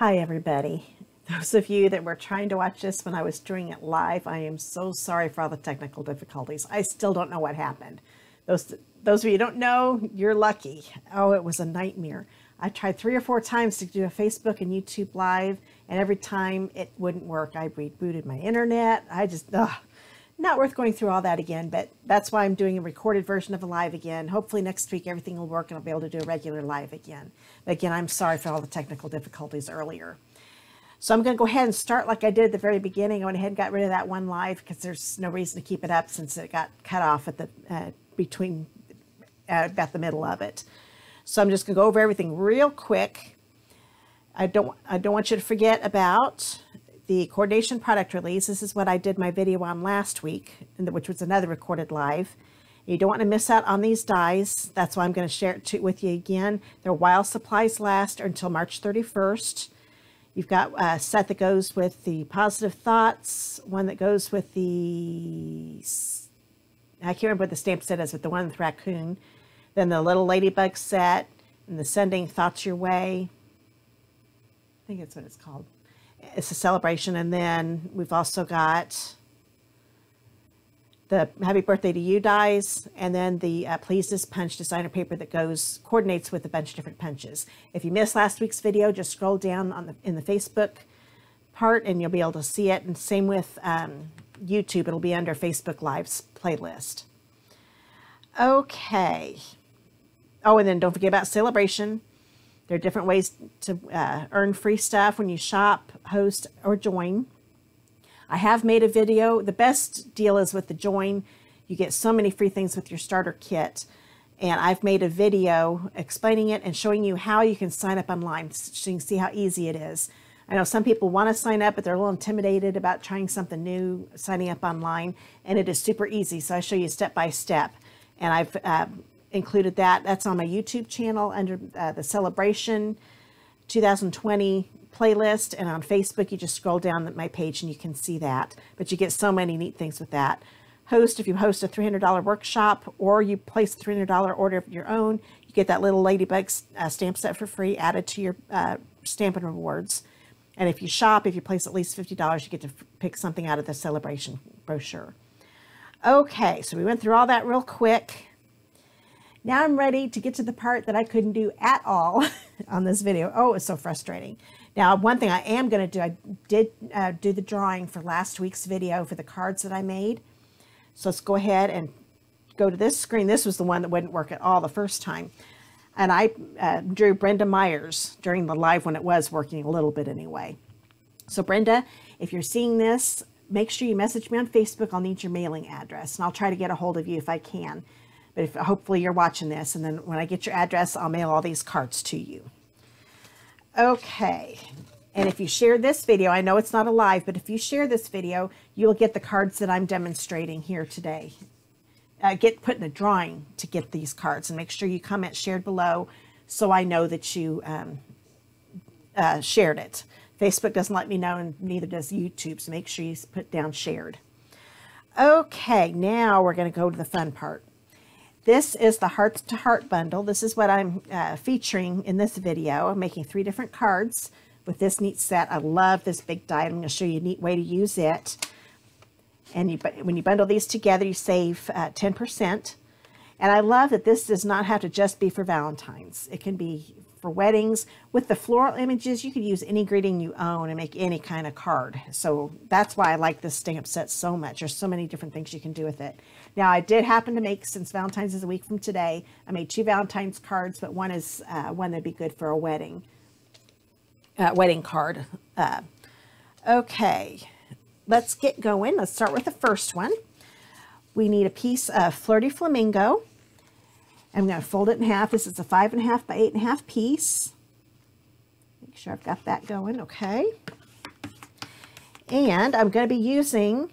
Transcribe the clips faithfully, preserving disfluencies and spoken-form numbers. Hi everybody. Those of you that were trying to watch this when I was doing it live, I am so sorry for all the technical difficulties. I still don't know what happened. Those those of you who don't know, you're lucky. Oh, it was a nightmare. I tried three or four times to do a Facebook and YouTube live, and every time it wouldn't work. I rebooted my internet. I just, ugh, not worth going through all that again, but that's why I'm doing a recorded version of a live again. Hopefully next week everything will work and I'll be able to do a regular live again. But again, I'm sorry for all the technical difficulties earlier. So I'm going to go ahead and start like I did at the very beginning. I went ahead and got rid of that one live because there's no reason to keep it up since it got cut off at the uh, between uh, about the middle of it. So I'm just going to go over everything real quick. I don't I don't want you to forget about the coordination product release. This is what I did my video on last week, which was another recorded live. You don't want to miss out on these dies. That's why I'm going to share it to, with you again. They're while supplies last or until March thirty-first. You've got a set that goes with the Positive Thoughts, one that goes with the, I can't remember what the stamp set is, but the one with Raccoon, then the Little Ladybug set, and the Sending Thoughts Your Way. I think that's what it's called. It's a celebration. And then we've also got the Happy Birthday to You dies, and then the uh, Pleasest Punch designer paper that goes, coordinates with a bunch of different punches. If you missed last week's video, just scroll down on the, in the Facebook part and you'll be able to see it. And same with um, YouTube, it'll be under Facebook Live's playlist. Okay. Oh, and then don't forget about Celebration. There are different ways to uh, earn free stuff when you shop, host, or join. I have made a video. The best deal is with the join. You get so many free things with your starter kit. And I've made a video explaining it and showing you how you can sign up online so you can see how easy it is. I know some people want to sign up, but they're a little intimidated about trying something new, signing up online. And it is super easy. So I show you step by step. And I've uh, included that. That's on my YouTube channel under uh, the Celebration twenty twenty playlist, and on Facebook you just scroll down my page and you can see that. But you get so many neat things with that. Host, if you host a three hundred dollar workshop or you place a three hundred dollar order of your own, you get that Little Ladybug uh, stamp set for free added to your uh, Stampin' Rewards. And if you shop, if you place at least fifty dollars, you get to pick something out of the Celebration brochure. Okay, so we went through all that real quick. Now I'm ready to get to the part that I couldn't do at all on this video. Oh, it's so frustrating. Now, one thing I am going to do, I did uh, do the drawing for last week's video for the cards that I made. So let's go ahead and go to this screen. This was the one that wouldn't work at all the first time. And I uh, drew Brenda Myers during the live when it was working a little bit anyway. So Brenda, if you're seeing this, make sure you message me on Facebook. I'll need your mailing address and I'll try to get a hold of you if I can. But if, hopefully you're watching this, and then when I get your address, I'll mail all these cards to you. Okay, and if you share this video, I know it's not a live, but if you share this video, you'll get the cards that I'm demonstrating here today. Uh, get put in a drawing to get these cards, and make sure you comment shared below so I know that you um, uh, shared it. Facebook doesn't let me know, and neither does YouTube, so make sure you put down shared. Okay, now we're going to go to the fun part. This is the Heart to Heart Bundle. This is what I'm uh, featuring in this video. I'm making three different cards with this neat set. I love this big die. I'm going to show you a neat way to use it. And you, when you bundle these together, you save uh, ten percent. And I love that this does not have to just be for Valentine's. It can be for weddings. With the floral images, you could use any greeting you own and make any kind of card. So that's why I like this stamp set so much. There's so many different things you can do with it. Now, I did happen to make, since Valentine's is a week from today, I made two Valentine's cards, but one is uh, one that'd be good for a wedding, uh, wedding card. Uh, okay, let's get going. Let's start with the first one. We need a piece of Flirty Flamingo. I'm going to fold it in half. This is a five and a half by eight and a half piece. Make sure I've got that going. Okay. And I'm going to be using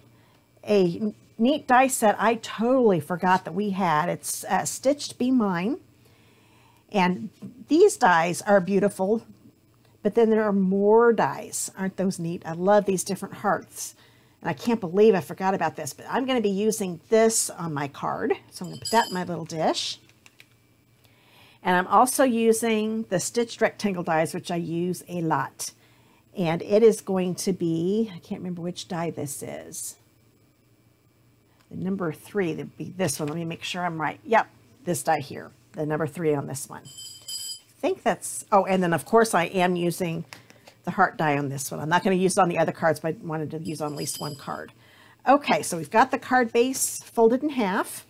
a neat die set I totally forgot that we had. It's uh, Stitched Be Mine. And these dies are beautiful, but then there are more dies. Aren't those neat? I love these different hearts. And I can't believe I forgot about this, but I'm going to be using this on my card. So I'm going to put that in my little dish. And I'm also using the stitched rectangle dies, which I use a lot. And it is going to be, I can't remember which die this is. The number three, that'd be this one. Let me make sure I'm right. Yep, this die here, the number three on this one. I think that's, oh, and then of course I am using the heart die on this one. I'm not going to use it on the other cards, but I wanted to use on at least one card. Okay, so we've got the card base folded in half.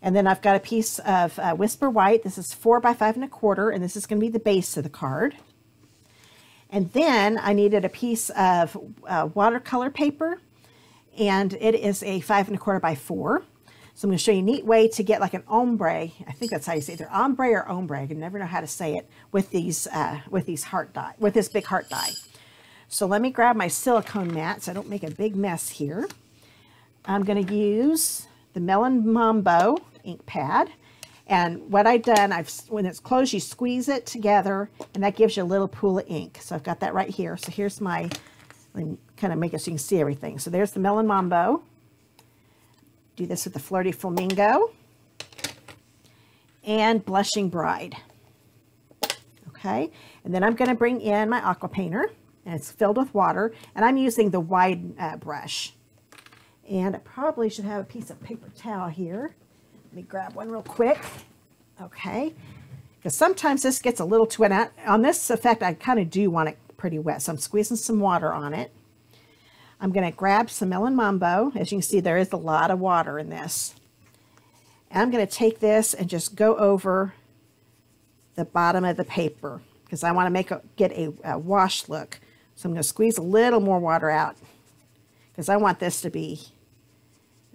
And then I've got a piece of uh, Whisper White. This is four by five and a quarter, and this is going to be the base of the card. And then I needed a piece of uh, watercolor paper, and it is a five and a quarter by four. So I'm going to show you a neat way to get like an ombre. I think that's how you say it. Either ombre or ombre. I can never know how to say it with these uh, with these heart die, with this big heart die. So let me grab my silicone mat so I don't make a big mess here. I'm going to use the Melon Mambo ink pad. And what I've done, I've when it's closed, you squeeze it together, and that gives you a little pool of ink. So I've got that right here. So here's my, let me kind of make it so you can see everything. So there's the Melon Mambo. Do this with the Flirty Flamingo and Blushing Bride. Okay, and then I'm going to bring in my Aqua Painter, and it's filled with water, and I'm using the wide uh, brush. And I probably should have a piece of paper towel here. Let me grab one real quick. Okay, because sometimes this gets a little too wet. On this effect, I kind of do want it pretty wet, so I'm squeezing some water on it. I'm going to grab some Melon Mambo. As you can see, there is a lot of water in this. And I'm going to take this and just go over the bottom of the paper because I want to make a, get a, a wash look. So I'm going to squeeze a little more water out because I want this to be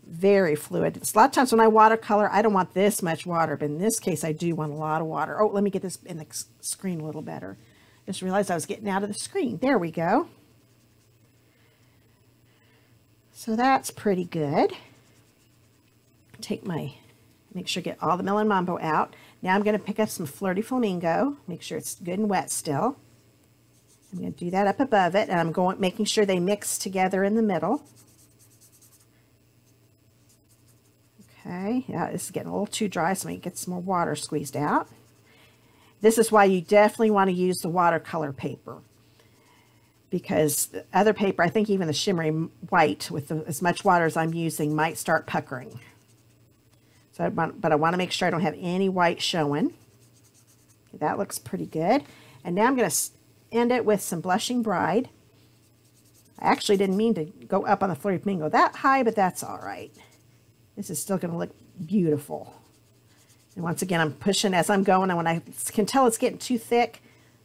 very fluid. It's a lot of times when I watercolor, I don't want this much water, but in this case, I do want a lot of water. Oh, let me get this in the screen a little better. Just realized I was getting out of the screen. There we go. So that's pretty good. Take my, make sure I get all the Melon Mambo out. Now I'm going to pick up some Flirty Flamingo. Make sure it's good and wet still. I'm going to do that up above it, and I'm going making sure they mix together in the middle. Okay, now this is getting a little too dry, so I'm going to get some more water squeezed out. This is why you definitely want to use the watercolor paper, because the other paper, I think even the shimmery white with the, as much water as I'm using might start puckering. So, I want, but I want to make sure I don't have any white showing. Okay, that looks pretty good. And now I'm going to end it with some Blushing Bride. I actually didn't mean to go up on the Flirty Flamingo that high, but that's all right. This is still going to look beautiful. And once again, I'm pushing as I'm going, and when I can tell it's getting too thick,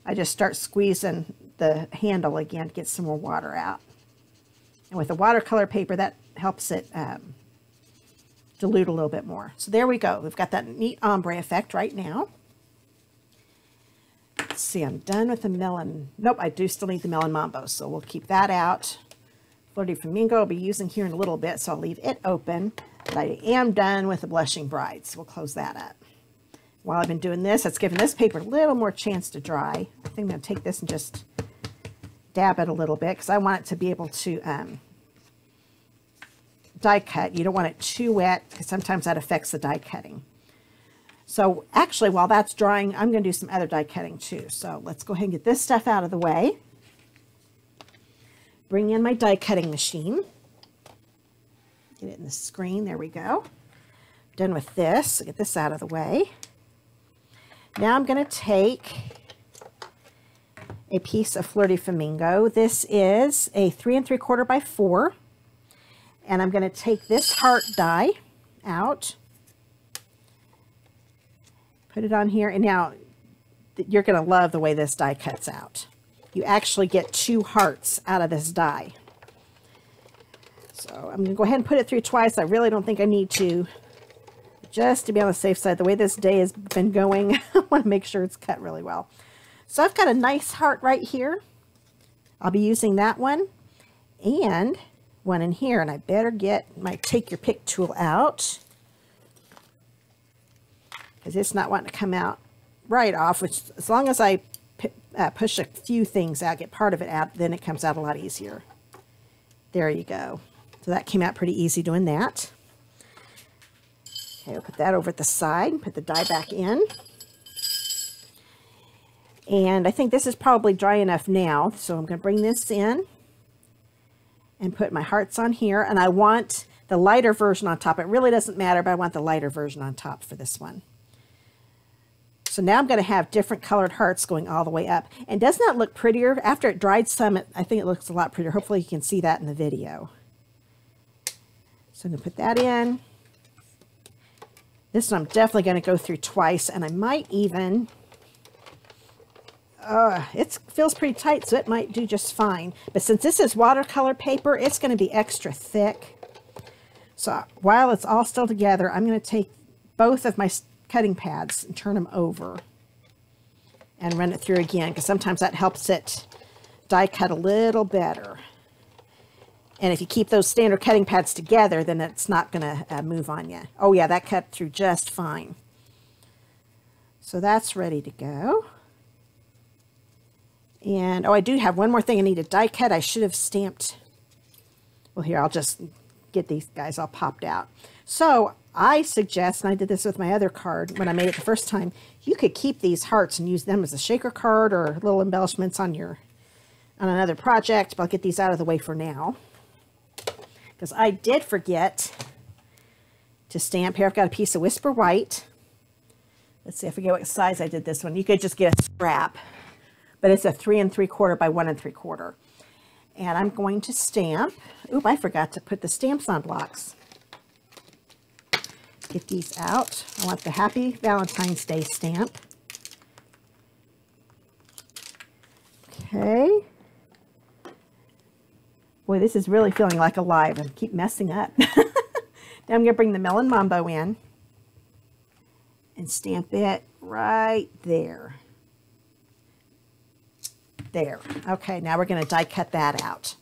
I just start squeezing the handle again to get some more water out. And with the watercolor paper, that helps it um, dilute a little bit more. So there we go. We've got that neat ombre effect right now. Let's see, I'm done with the melon. Nope, I do still need the Melon Mambo, so we'll keep that out. Flirty Flamingo I'll be using here in a little bit, so I'll leave it open. But I am done with the Blushing Bride, so we'll close that up. While I've been doing this, it's giving this paper a little more chance to dry. I think I'm going to take this and just dab it a little bit because I want it to be able to um, die cut. You don't want it too wet because sometimes that affects the die cutting. So actually, while that's drying, I'm going to do some other die cutting too. So let's go ahead and get this stuff out of the way. Bring in my die cutting machine. Get it in the screen. There we go. Done with this. Get this out of the way. Now I'm going to take a piece of Flirty Flamingo. This is a three and three quarter by four. And I'm going to take this heart die out, put it on here. And now you're going to love the way this die cuts out. You actually get two hearts out of this die. So I'm going to go ahead and put it through twice. I really don't think I need to. Just to be on the safe side, the way this day has been going, I want to make sure it's cut really well. So I've got a nice heart right here. I'll be using that one and one in here. And I better get my take your pick tool out because it's not wanting to come out right off, which as long as I uh, push a few things out, get part of it out, then it comes out a lot easier. There you go. So that came out pretty easy doing that. Okay, we'll put that over at the side and put the die back in. And I think this is probably dry enough now. So I'm going to bring this in and put my hearts on here. And I want the lighter version on top. It really doesn't matter, but I want the lighter version on top for this one. So now I'm going to have different colored hearts going all the way up. And doesn't that look prettier? After it dried some, it, I think it looks a lot prettier. Hopefully you can see that in the video. So I'm going to put that in. This one I'm definitely going to go through twice, and I might even, uh, it feels pretty tight, so it might do just fine. But since this is watercolor paper, it's going to be extra thick. So while it's all still together, I'm going to take both of my cutting pads and turn them over and run it through again, because sometimes that helps it die cut a little better. And if you keep those standard cutting pads together, then it's not going to uh, move on you. Oh yeah, that cut through just fine. So that's ready to go. And oh, I do have one more thing I need to die cut. I should have stamped. Well, here, I'll just get these guys all popped out. So I suggest, and I did this with my other card when I made it the first time, you could keep these hearts and use them as a shaker card or little embellishments on your on another project. But I'll get these out of the way for now, because I did forget to stamp. Here, I've got a piece of Whisper White. Let's see, I forget what size I did this one. You could just get a scrap, but it's a three and three quarter by one and three quarter. And I'm going to stamp. Oop, I forgot to put the stamps on blocks. Get these out. I want the Happy Valentine's Day stamp. Okay. Boy, this is really feeling like alive. I keep messing up. Now I'm going to bring the Melon Mambo in and stamp it right there. There. Okay, now we're going to die cut that out.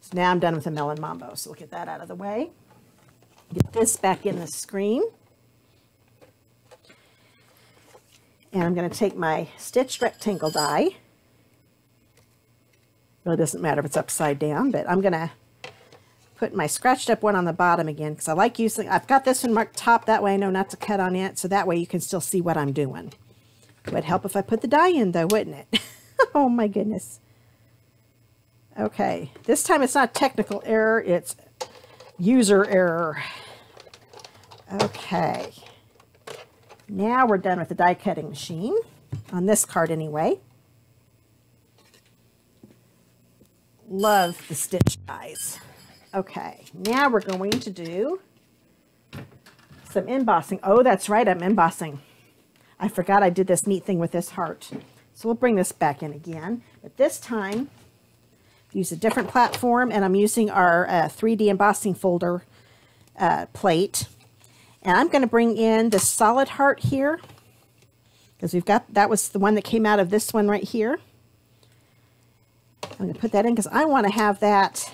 So now I'm done with the Melon Mambo. So we'll get that out of the way. Get this back in the screen. And I'm going to take my stitched rectangle die. It doesn't matter if it's upside down, but I'm gonna put my scratched up one on the bottom again, because I like using, I've got this one marked top, that way I know not to cut on it, so that way you can still see what I'm doing. It would help if I put the die in though, wouldn't it? Oh my goodness. Okay, this time it's not technical error, it's user error. Okay, now we're done with the die cutting machine, on this card anyway. Love the stitch dies. Okay, now we're going to do some embossing. Oh, that's right, I'm embossing. I forgot I did this neat thing with this heart. So we'll bring this back in again, but this time use a different platform, and I'm using our uh, three D embossing folder uh, plate. And I'm going to bring in the solid heart here, because we've got, that was the one that came out of this one right here. I'm going to put that in because I want to have that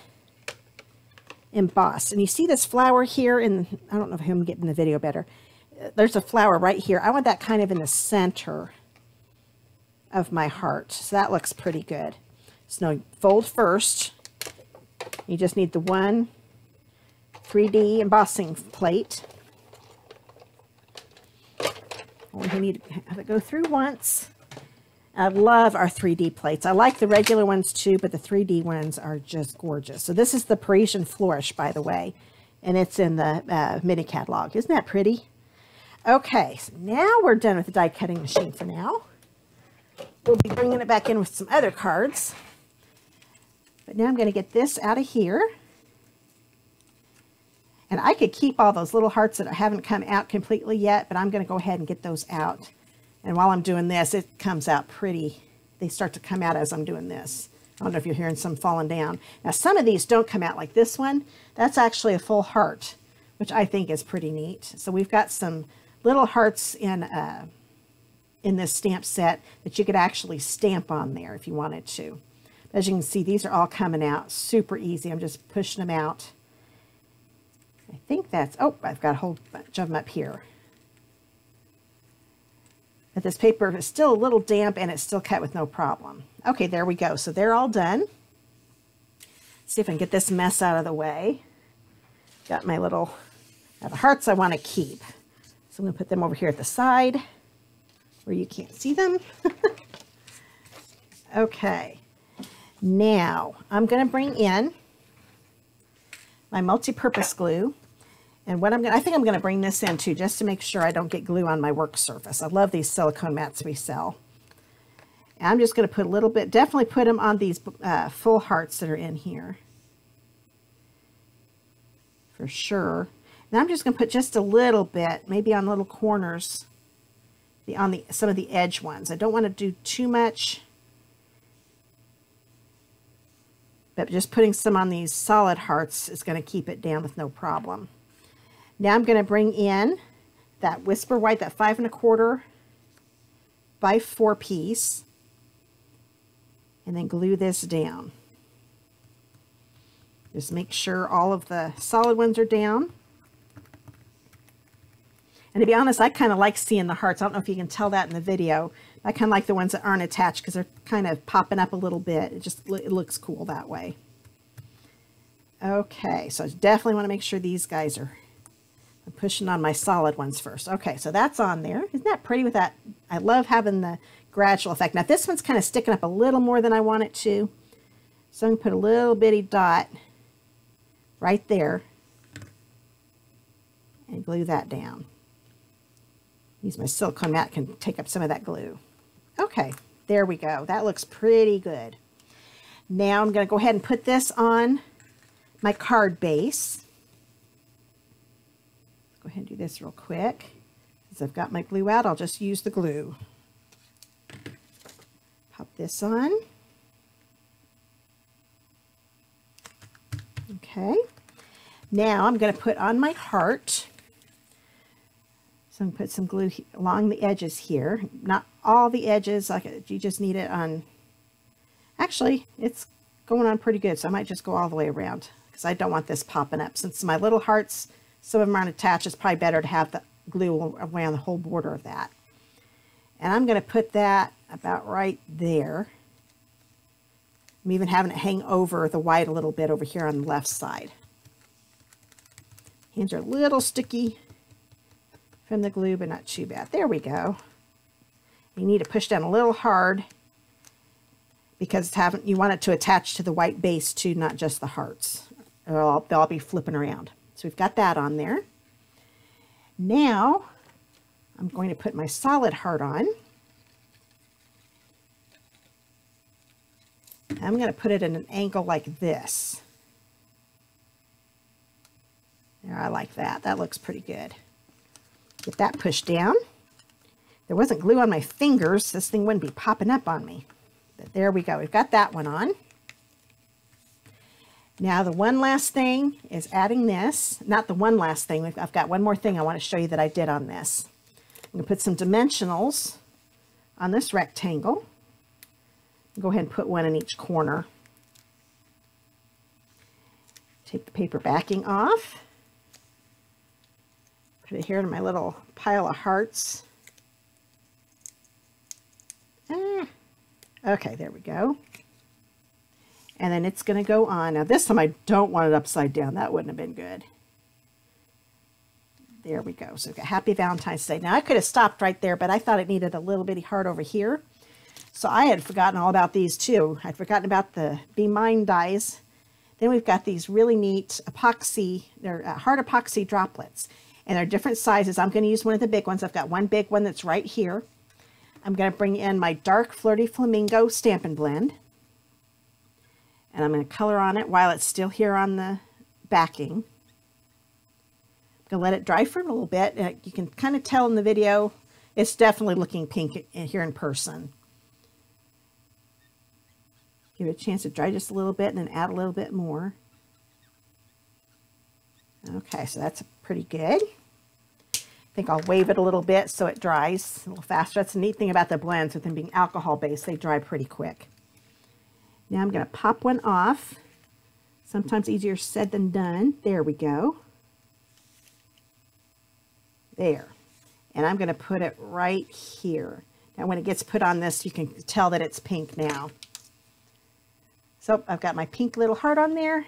embossed. And you see this flower here in, I don't know if I'm getting the video better. There's a flower right here. I want that kind of in the center of my heart. So that looks pretty good. So now fold first. You just need the one three D embossing plate. Only need to have it go through once. I love our three D plates. I like the regular ones too, but the three D ones are just gorgeous. So this is the Parisian Flourish, by the way, and it's in the uh, mini catalog. Isn't that pretty? Okay, so now we're done with the die cutting machine for now. We'll be bringing it back in with some other cards. But now I'm going to get this out of here. And I could keep all those little hearts that haven't come out completely yet, but I'm going to go ahead and get those out. And while I'm doing this, it comes out pretty. They start to come out as I'm doing this. I don't know if you're hearing some falling down. Now, some of these don't come out like this one. That's actually a full heart, which I think is pretty neat. So we've got some little hearts in, uh, in this stamp set that you could actually stamp on there if you wanted to. As you can see, these are all coming out super easy. I'm just pushing them out. I think that's, oh, I've got a whole bunch of them up here. But this paper is still a little damp and it's still cut with no problem. Okay, there we go. So they're all done. Let's see if I can get this mess out of the way. Got my little uh, the hearts I want to keep. So I'm going to put them over here at the side where you can't see them. Okay, now I'm going to bring in my multi-purpose glue. And what I'm going to, I think I'm going to bring this in too, just to make sure I don't get glue on my work surface. I love these silicone mats we sell. And I'm just going to put a little bit, definitely put them on these uh, full hearts that are in here. For sure. And I'm just going to put just a little bit, maybe on little corners, the, on the some of the edge ones. I don't want to do too much. But just putting some on these solid hearts is going to keep it down with no problem. Now I'm going to bring in that Whisper White, that five and a quarter by four piece, and then glue this down. Just make sure all of the solid ones are down. And to be honest, I kind of like seeing the hearts. I don't know if you can tell that in the video. I kind of like the ones that aren't attached because they're kind of popping up a little bit. It just it looks cool that way. Okay, so I definitely want to make sure these guys are I'm pushing on my solid ones first. Okay, so that's on there. Isn't that pretty with that? I love having the gradual effect. Now this one's kind of sticking up a little more than I want it to. So I'm going to put a little bitty dot right there and glue that down. Use my silicone mat, can take up some of that glue. Okay, there we go. That looks pretty good. Now I'm going to go ahead and put this on my card base. Go ahead and do this real quick. Since I've got my glue out, I'll just use the glue. Pop this on. Okay. Now I'm going to put on my heart. So I'm going to put some glue along the edges here. Not all the edges, like you just need it on. Actually, it's going on pretty good, so I might just go all the way around because I don't want this popping up. Since my little hearts, some of them aren't attached, it's probably better to have the glue around the whole border of that. And I'm going to put that about right there. I'm even having it hang over the white a little bit over here on the left side. Hands are a little sticky from the glue, but not too bad. There we go. You need to push down a little hard because it's having, you want it to attach to the white base too, not just the hearts. Or they'll, they'll all be flipping around. So we've got that on there. Now I'm going to put my solid heart on. I'm going to put it at an angle like this. There, I like that. That looks pretty good. Get that pushed down. There wasn't glue on my fingers. This thing wouldn't be popping up on me. But there we go. We've got that one on. Now the one last thing is adding this. Not the one last thing. I've got one more thing I want to show you that I did on this. I'm going to put some dimensionals on this rectangle. Go ahead and put one in each corner. Take the paper backing off. Put it here in my little pile of hearts. Ah, okay, there we go. And then it's going to go on. Now this time I don't want it upside down. That wouldn't have been good. There we go. So we've got Happy Valentine's Day. Now I could have stopped right there, but I thought it needed a little bitty heart over here. So I had forgotten all about these too. I'd forgotten about the Be Mine dies. Then we've got these really neat epoxy, they're heart epoxy droplets. And they're different sizes. I'm going to use one of the big ones. I've got one big one that's right here. I'm going to bring in my dark Flirty Flamingo Stampin' Blend. And I'm going to color on it while it's still here on the backing. I'm going to let it dry for a little bit. Uh, you can kind of tell in the video, it's definitely looking pink here in person. Give it a chance to dry just a little bit and then add a little bit more. Okay, so that's pretty good. I think I'll wave it a little bit so it dries a little faster. That's the neat thing about the blends with them being alcohol-based. They dry pretty quick. Now I'm going to pop one off. Sometimes easier said than done. There we go. There. And I'm going to put it right here. Now when it gets put on this, you can tell that it's pink now. So I've got my pink little heart on there.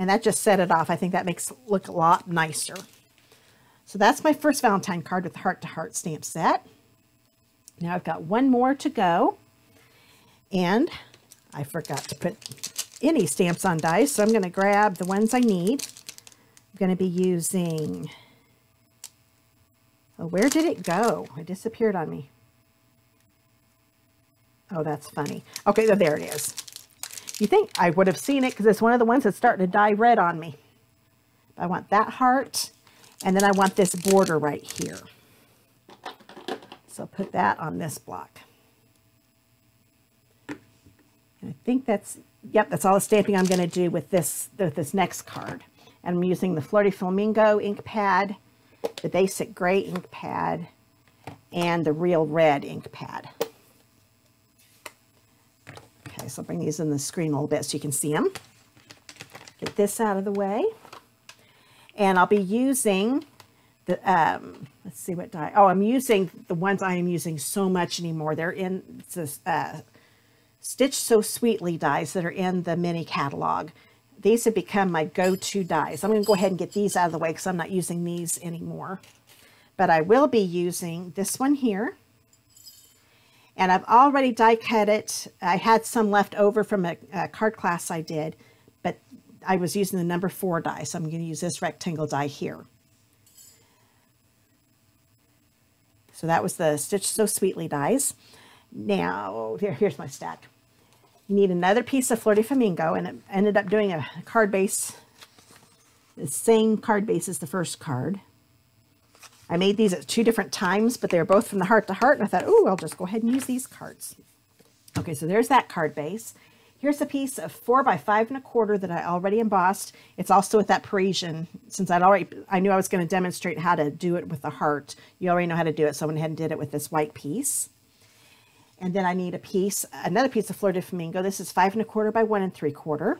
And that just set it off. I think that makes it look a lot nicer. So that's my first Valentine card with the Heart to Heart stamp set. Now I've got one more to go. And I forgot to put any stamps on dies, so I'm going to grab the ones I need. I'm going to be using, oh, where did it go? It disappeared on me. Oh, that's funny. Okay, so there it is. You think I would have seen it because it's one of the ones that's starting to dye red on me. I want that heart, and then I want this border right here. So put that on this block. And I think that's, yep, that's all the stamping I'm going to do with this, with this next card. And I'm using the Flirty Flamingo ink pad, the basic gray ink pad, and the real red ink pad. Okay, so I'll bring these in the screen a little bit so you can see them. Get this out of the way. And I'll be using the, um, let's see what die. Oh, I'm using the ones I am using so much anymore. They're in this, uh, Stitch So Sweetly dies that are in the mini catalog. These have become my go-to dies. I'm going to go ahead and get these out of the way because I'm not using these anymore. But I will be using this one here. And I've already die cut it. I had some left over from a, a card class I did, but I was using the number four die, so I'm going to use this rectangle die here. So that was the Stitch So Sweetly dies. Now, here, here's my stack. You need another piece of Flirty Flamingo, and it ended up doing a card base, the same card base as the first card. I made these at two different times, but they were both from the Heart to Heart, and I thought, oh, I'll just go ahead and use these cards. Okay, so there's that card base. Here's a piece of four by five and a quarter that I already embossed. It's also with that Parisian, since I'd already, I knew I was going to demonstrate how to do it with the heart. You already know how to do it, so I went ahead and did it with this white piece. And then I need a piece, another piece of Flirty Flamingo. This is five and a quarter by one and three quarter.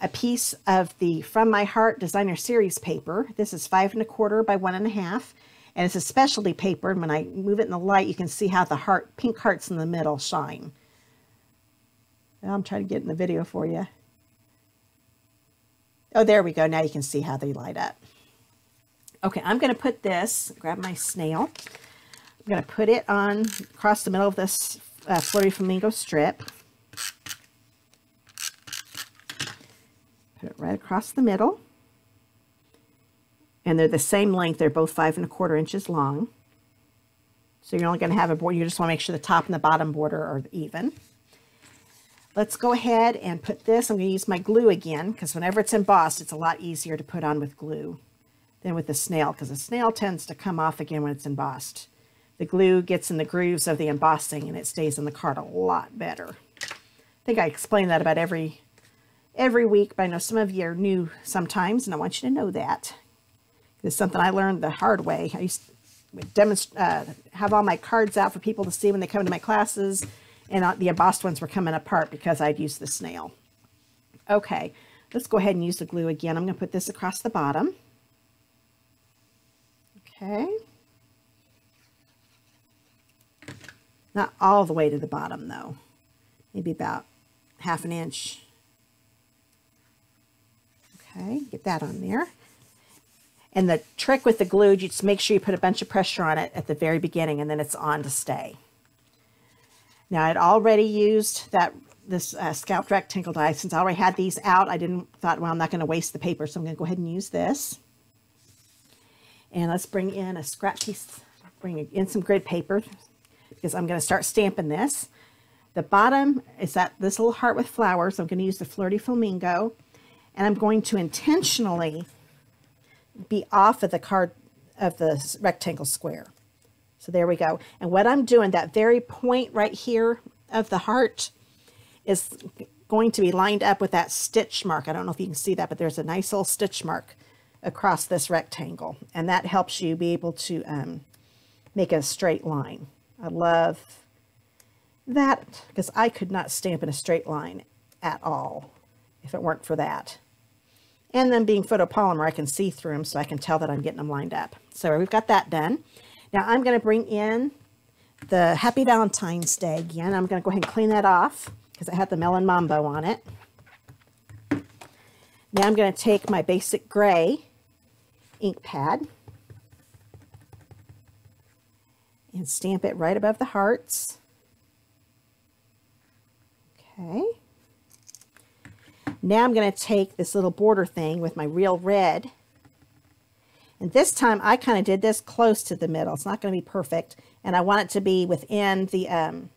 A piece of the From My Heart Designer Series paper. This is five and a quarter by one and a half. And it's a specialty paper. And when I move it in the light, you can see how the heart, pink hearts in the middle shine. I'm trying to get in the video for you. Oh, there we go. Now you can see how they light up. Okay, I'm going to put this, grab my snail. I'm going to put it on across the middle of this uh, Flirty Flamingo strip. Put it right across the middle. And they're the same length. They're both five and a quarter inches long. So you're only going to have a border. You just want to make sure the top and the bottom border are even. Let's go ahead and put this. I'm going to use my glue again because whenever it's embossed, it's a lot easier to put on with glue than with the snail because the snail tends to come off again when it's embossed. The glue gets in the grooves of the embossing and it stays in the card a lot better. I think I explain that about every every week, but I know some of you are new sometimes, and I want you to know that. It's something I learned the hard way. I used to uh, have all my cards out for people to see when they come to my classes, and the embossed ones were coming apart because I'd used the snail. Okay, let's go ahead and use the glue again. I'm going to put this across the bottom. Okay. Not all the way to the bottom, though. Maybe about half an inch. Okay, get that on there. And the trick with the glue, you just make sure you put a bunch of pressure on it at the very beginning, and then it's on to stay. Now, I'd already used that this uh, scalped rectangle die. Since I already had these out, I didn't thought, well, I'm not going to waste the paper, so I'm going to go ahead and use this. And let's bring in a scrap piece, bring in some grid paper, because I'm going to start stamping this. The bottom is that this little heart with flowers. I'm going to use the Flirty Flamingo, and I'm going to intentionally be off of the card of the rectangle square. So there we go. And what I'm doing, that very point right here of the heart is going to be lined up with that stitch mark. I don't know if you can see that, but there's a nice little stitch mark across this rectangle. And that helps you be able to um, make a straight line. I love that because I could not stamp in a straight line at all if it weren't for that. And then being photopolymer, I can see through them, so I can tell that I'm getting them lined up. So we've got that done. Now I'm going to bring in the Happy Valentine's Day again. I'm going to go ahead and clean that off because it had the Melon Mambo on it. Now I'm going to take my basic gray ink pad and stamp it right above the hearts. Okay. Now I'm going to take this little border thing with my real red. And this time I kind of did this close to the middle. It's not going to be perfect. And I want it to be within the um,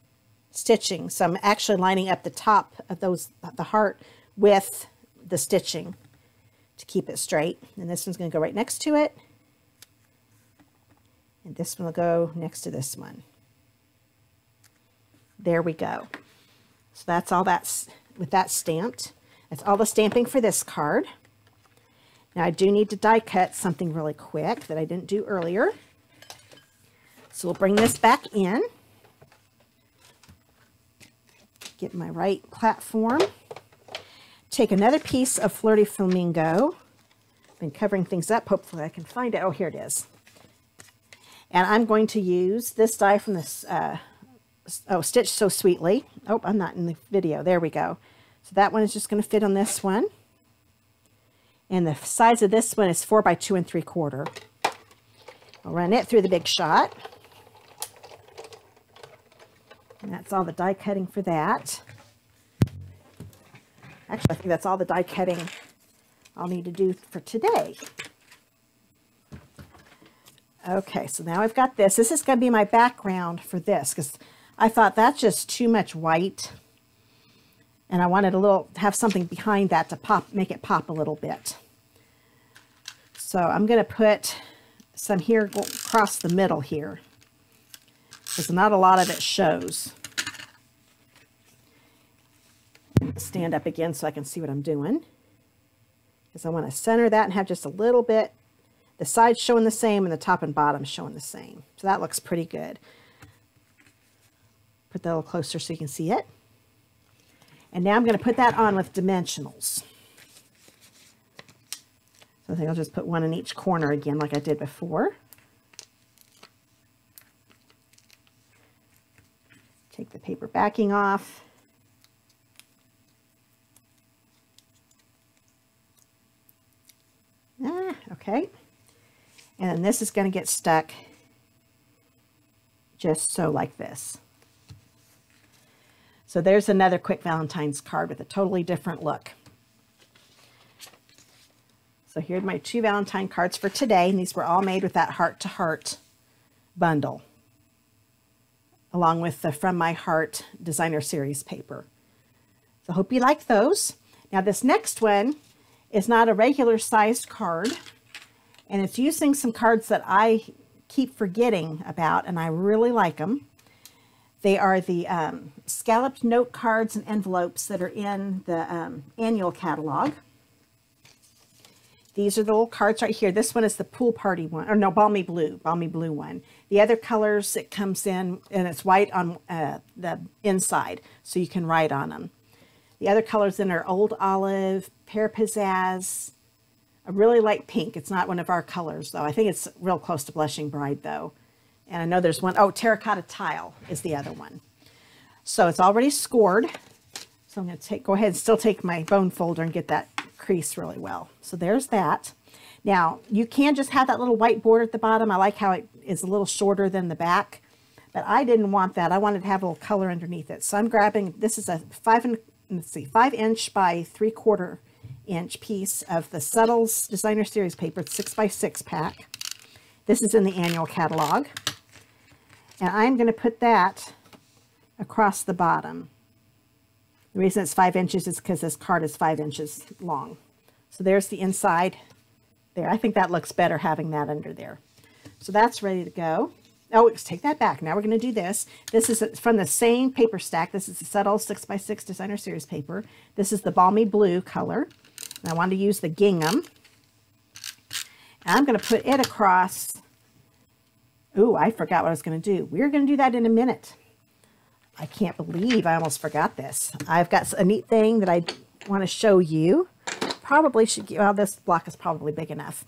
stitching. So I'm actually lining up the top of those, the heart with the stitching to keep it straight. And this one's going to go right next to it. And this one will go next to this one. There we go. So that's all that's with that stamped. That's all the stamping for this card. Now I do need to die cut something really quick that I didn't do earlier. So we'll bring this back in. Get my right platform. Take another piece of Flirty Flamingo. I've been covering things up. Hopefully I can find it. Oh, here it is. And I'm going to use this die from this, uh, oh, Stitch So Sweetly. Oh, I'm not in the video. There we go. So that one is just going to fit on this one. And the size of this one is four by two and three quarter. I'll run it through the big shot. And that's all the die cutting for that. Actually, I think that's all the die cutting I'll need to do for today. Okay, so now I've got this. This is going to be my background for this because I thought that's just too much white. And I wanted a little, have something behind that to pop, make it pop a little bit. So I'm going to put some here across the middle here, because not a lot of it shows. Stand up again so I can see what I'm doing, because I want to center that and have just a little bit, the sides showing the same and the top and bottom showing the same. So that looks pretty good. Put that a little closer so you can see it. And now I'm going to put that on with dimensionals. So I think I'll just put one in each corner again, like I did before. Take the paper backing off. Ah, okay. And then this is going to get stuck just so, like this. So there's another quick Valentine's card with a totally different look. So here are my two Valentine cards for today, and these were all made with that Heart to Heart bundle, along with the From My Heart Designer Series paper. So I hope you like those. Now this next one is not a regular sized card, and it's using some cards that I keep forgetting about, and I really like them. They are the um, scalloped note cards and envelopes that are in the um, annual catalog. These are the little cards right here. This one is the pool party one, or no, balmy blue, balmy blue one. The other colors it comes in, and it's white on uh, the inside, so you can write on them. The other colors in are Old Olive, Pear Pizzazz. I really like pink. It's not one of our colors, though. I think it's real close to Blushing Bride, though. And I know there's one, oh, Terracotta Tile is the other one. So it's already scored. So I'm going to take, go ahead and still take my bone folder and get that crease really well. So there's that. Now, you can just have that little white border at the bottom. I like how it is a little shorter than the back, but I didn't want that. I wanted to have a little color underneath it. So I'm grabbing, this is a five, and, let's see, five inch by three quarter inch piece of the Subtles Designer Series paper, six by six pack. This is in the annual catalog. And I'm going to put that across the bottom. The reason it's five inches is because this card is five inches long. So there's the inside there. I think that looks better having that under there. So that's ready to go. Oh, let's take that back. Now we're going to do this. This is from the same paper stack. This is the Subtles six by six Designer Series paper. This is the Balmy Blue color. And I want to use the gingham. And I'm going to put it across. Ooh, I forgot what I was going to do. We're going to do that in a minute. I can't believe I almost forgot this. I've got a neat thing that I want to show you. Probably should get, well, this block is probably big enough.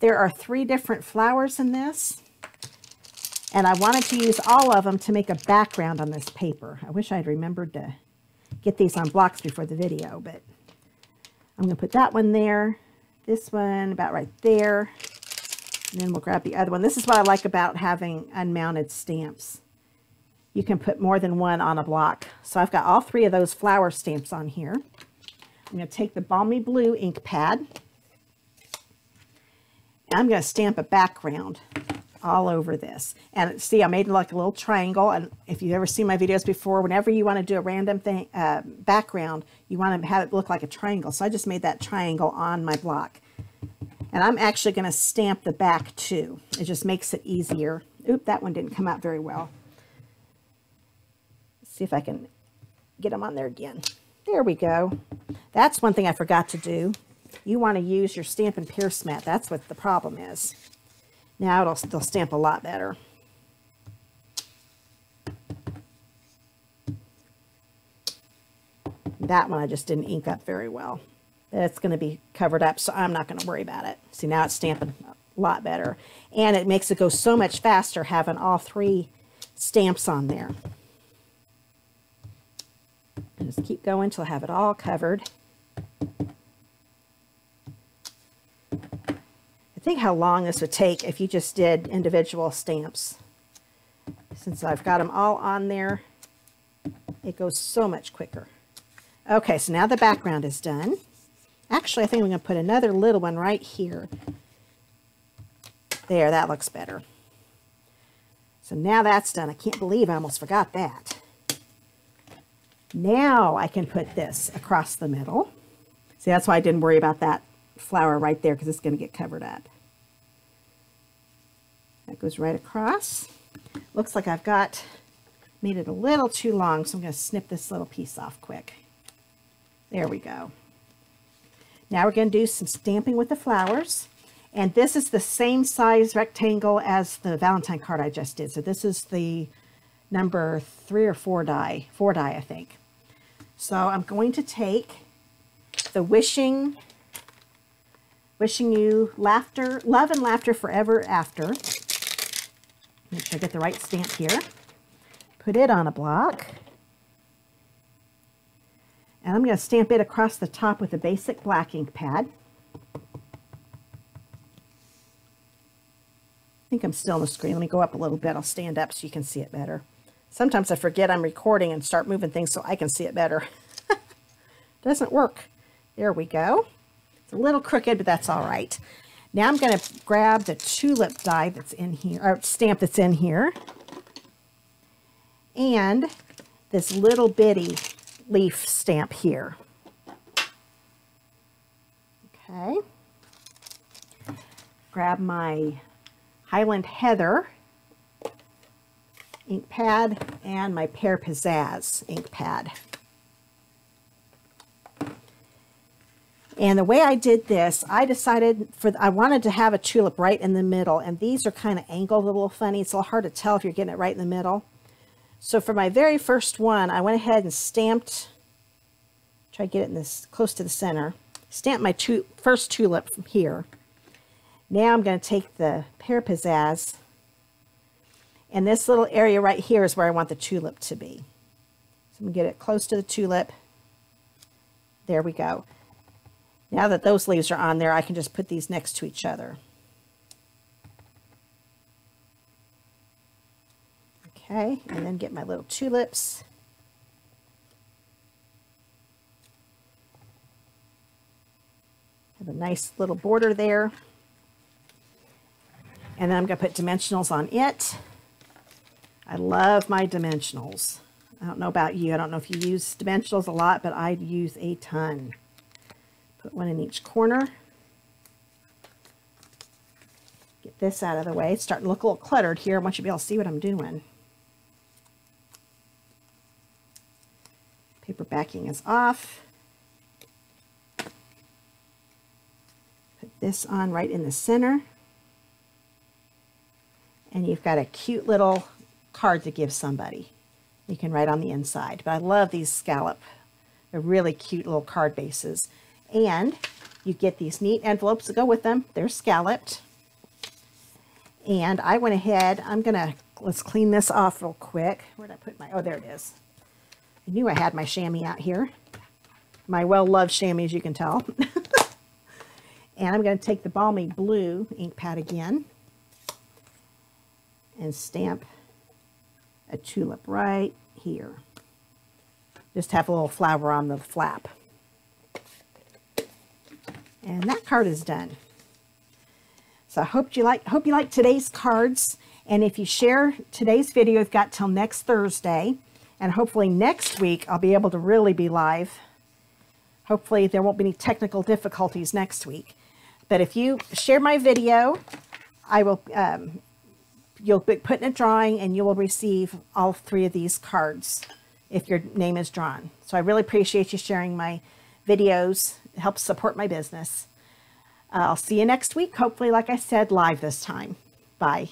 There are three different flowers in this. And I wanted to use all of them to make a background on this paper. I wish I'd remembered to get these on blocks before the video, but I'm going to put that one there. This one about right there. And then we'll grab the other one. This is what I like about having unmounted stamps. you can put more than one on a block. So I've got all three of those flower stamps on here. I'm going to take the Balmy Blue ink pad, and I'm going to stamp a background all over this. And see, I made like a little triangle, and if you've ever seen my videos before, whenever you want to do a random thing, uh, background, you want to have it look like a triangle. So I just made that triangle on my block. And I'm actually going to stamp the back too. It just makes it easier. Oop, that one didn't come out very well. Let's see if I can get them on there again. There we go. That's one thing I forgot to do. You want to use your Stampin' Pierce mat. That's what the problem is. Now it'll they'll stamp a lot better. That one I just didn't ink up very well. It's going to be covered up, so I'm not going to worry about it. See, now it's stamping a lot better. And it makes it go so much faster having all three stamps on there. And just keep going till I have it all covered. I think how long this would take if you just did individual stamps. Since I've got them all on there, it goes so much quicker. Okay, so now the background is done. Actually, I think I'm going to put another little one right here. There, that looks better. So now that's done. I can't believe I almost forgot that. Now I can put this across the middle. See, that's why I didn't worry about that flower right there, because it's going to get covered up. That goes right across. Looks like I've got made it a little too long, so I'm going to snip this little piece off quick. There we go. Now we're going to do some stamping with the flowers, and this is the same size rectangle as the Valentine card I just did. So this is the number three or four die, four die, I think. So I'm going to take the Wishing, wishing you laughter, love and laughter forever after. Make sure I get the right stamp here. Put it on a block. And I'm going to stamp it across the top with a basic black ink pad. I think I'm still on the screen. Let me go up a little bit. I'll stand up so you can see it better. Sometimes I forget I'm recording and start moving things so I can see it better. Doesn't work. There we go. It's a little crooked, but that's all right. Now I'm going to grab the tulip die that's in here, or stamp that's in here, and this little bitty leaf stamp here. Okay. Grab my Highland Heather ink pad and my Pear Pizzazz ink pad. And the way I did this, I decided for I wanted to have a tulip right in the middle, and these are kind of angled a little funny. It's a little hard to tell if you're getting it right in the middle. So for my very first one, I went ahead and stamped, try to get it in this close to the center, stamped my tu first tulip from here. Now I'm going to take the Pear Pizzazz, and this little area right here is where I want the tulip to be. So I'm going to get it close to the tulip. There we go. Now that those leaves are on there, I can just put these next to each other. Okay, and then get my little tulips. Have a nice little border there. And then I'm going to put dimensionals on it. I love my dimensionals. I don't know about you. I don't know if you use dimensionals a lot, but I use a ton. Put one in each corner. Get this out of the way. It's starting to look a little cluttered here. I want you to be able to see what I'm doing. Paper backing is off. Put this on right in the center. And you've got a cute little card to give somebody. You can write on the inside. But I love these scallop. They're really cute little card bases. And you get these neat envelopes that go with them. They're scalloped. And I went ahead, I'm going to, let's clean this off real quick. Where did I put my, oh, there it is. I knew I had my chamois out here. My well-loved chamois, as you can tell. And I'm going to take the Balmy Blue ink pad again and stamp a tulip right here. Just have a little flower on the flap. And that card is done. So I hope you like, hope you like today's cards. And if you share today's video, you've got till next Thursday. And hopefully next week, I'll be able to really be live. Hopefully there won't be any technical difficulties next week. But if you share my video, I will, um, you'll be put in a drawing and you will receive all three of these cards if your name is drawn. So I really appreciate you sharing my videos. It helps support my business. Uh, I'll see you next week. Hopefully, like I said, live this time. Bye.